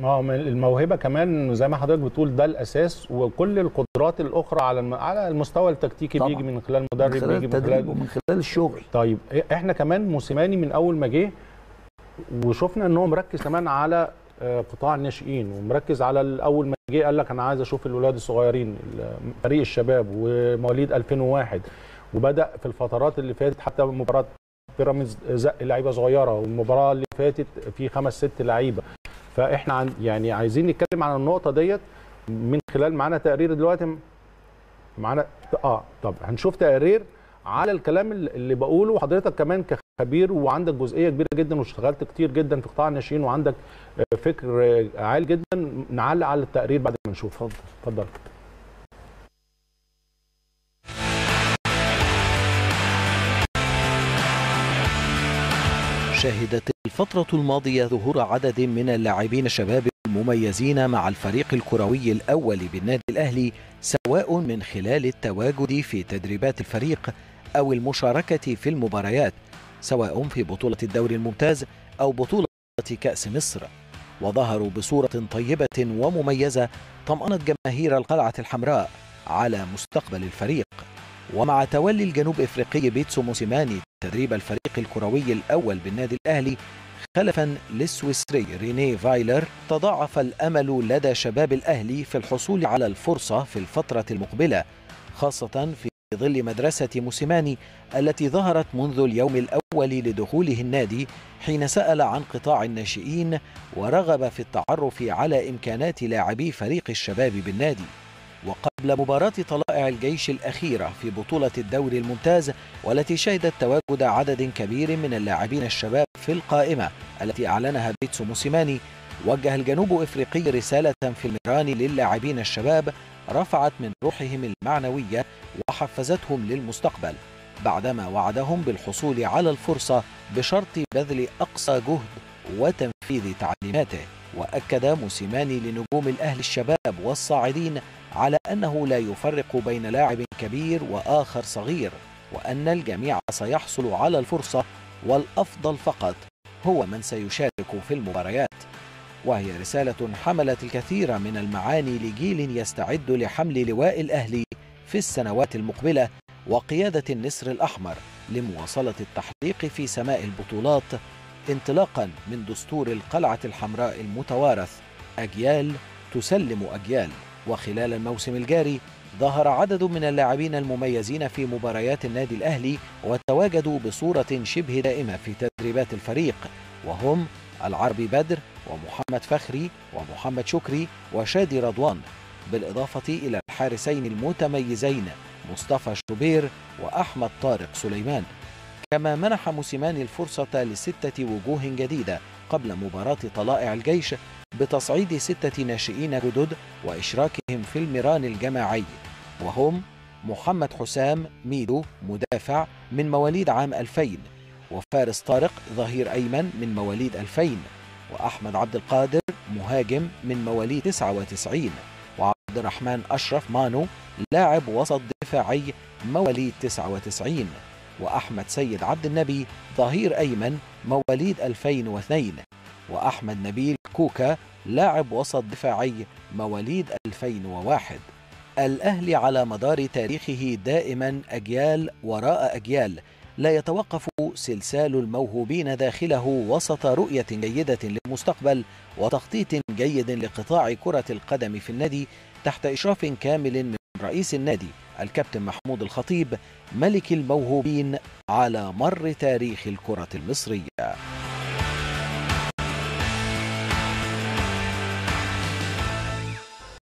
الموهبه كمان زي ما حضرتك بتقول ده الاساس، وكل القدرات الاخرى على المستوى التكتيكي بيجي من خلال مدرب، بيجي من خلال ومن خلال الشغل. طيب احنا كمان موسيماني من اول ما جه وشفنا ان هو مركز كمان على قطاع الناشئين، ومركز على الاول ما جه قال لك انا عايز اشوف الاولاد الصغيرين، فريق الشباب ومواليد 2001، وبدا في الفترات اللي فاتت حتى مباراه بيراميدز زق لعيبه صغيره، والمباراه اللي فاتت في 5 6 لعيبه. فاحنا يعني عايزين نتكلم عن النقطه ديت من خلال معانا تقرير دلوقتي، معانا طب هنشوف تقرير على الكلام اللي بقوله، وحضرتك كمان كخبير وعندك جزئيه كبيره جدا واشتغلت كتير جدا في قطاع الناشئين وعندك فكر عالي جدا، نعلق على التقرير بعد ما نشوف. اتفضل اتفضل. شهدت الفترة الماضية ظهور عدد من اللاعبين الشباب المميزين مع الفريق الكروي الأول بالنادي الأهلي، سواء من خلال التواجد في تدريبات الفريق أو المشاركة في المباريات، سواء في بطولة الدوري الممتاز أو بطولة كأس مصر، وظهروا بصورة طيبة ومميزة طمأنت جماهير القلعة الحمراء على مستقبل الفريق. ومع تولي الجنوب إفريقي بيتسو موسيماني تدريب الفريق الكروي الأول بالنادي الأهلي خلفا للسويسري رينيه فايلر، تضاعف الأمل لدى شباب الأهلي في الحصول على الفرصة في الفترة المقبلة، خاصة في ظل مدرسة موسيماني التي ظهرت منذ اليوم الأول لدخوله النادي حين سأل عن قطاع الناشئين ورغب في التعرف على إمكانات لاعبي فريق الشباب بالنادي. وقبل مباراة طلائع الجيش الأخيرة في بطولة الدوري الممتاز، والتي شهدت تواجد عدد كبير من اللاعبين الشباب في القائمة التي أعلنها بيتسو موسيماني، وجه الجنوب إفريقي رسالة في المران للاعبين الشباب رفعت من روحهم المعنوية وحفزتهم للمستقبل، بعدما وعدهم بالحصول على الفرصة بشرط بذل أقصى جهد وتنفيذ تعليماته. وأكد موسيماني لنجوم الأهلي الشباب والصاعدين على أنه لا يفرق بين لاعب كبير وآخر صغير، وأن الجميع سيحصل على الفرصة، والأفضل فقط هو من سيشارك في المباريات. وهي رسالة حملت الكثير من المعاني لجيل يستعد لحمل لواء الأهلي في السنوات المقبلة وقيادة النسر الأحمر لمواصلة التحقيق في سماء البطولات، انطلاقا من دستور القلعة الحمراء المتوارث، أجيال تسلم أجيال. وخلال الموسم الجاري ظهر عدد من اللاعبين المميزين في مباريات النادي الأهلي وتواجدوا بصورة شبه دائمة في تدريبات الفريق، وهم العربي بدر ومحمد فخري ومحمد شكري وشادي رضوان، بالإضافة إلى الحارسين المتميزين مصطفى شوبير وأحمد طارق سليمان. كما منح موسيماني الفرصة ل6 وجوه جديدة قبل مباراة طلائع الجيش، بتصعيد 6 ناشئين جدد وإشراكهم في المران الجماعي، وهم محمد حسام ميدو مدافع من مواليد عام 2000، وفارس طارق ظهير أيمن من مواليد 2000، وأحمد عبد القادر مهاجم من مواليد 99، وعبد الرحمن أشرف مانو لاعب وسط دفاعي مواليد 99، وأحمد سيد عبد النبي ظهير أيمن مواليد 2002، وأحمد نبيل كوكا لاعب وسط دفاعي مواليد 2001. الأهلي على مدار تاريخه دائما أجيال وراء أجيال، لا يتوقف سلسال الموهوبين داخله وسط رؤية جيدة للمستقبل وتخطيط جيد لقطاع كرة القدم في النادي تحت إشراف كامل من رئيس النادي الكابتن محمود الخطيب، ملك الموهوبين على مر تاريخ الكرة المصرية.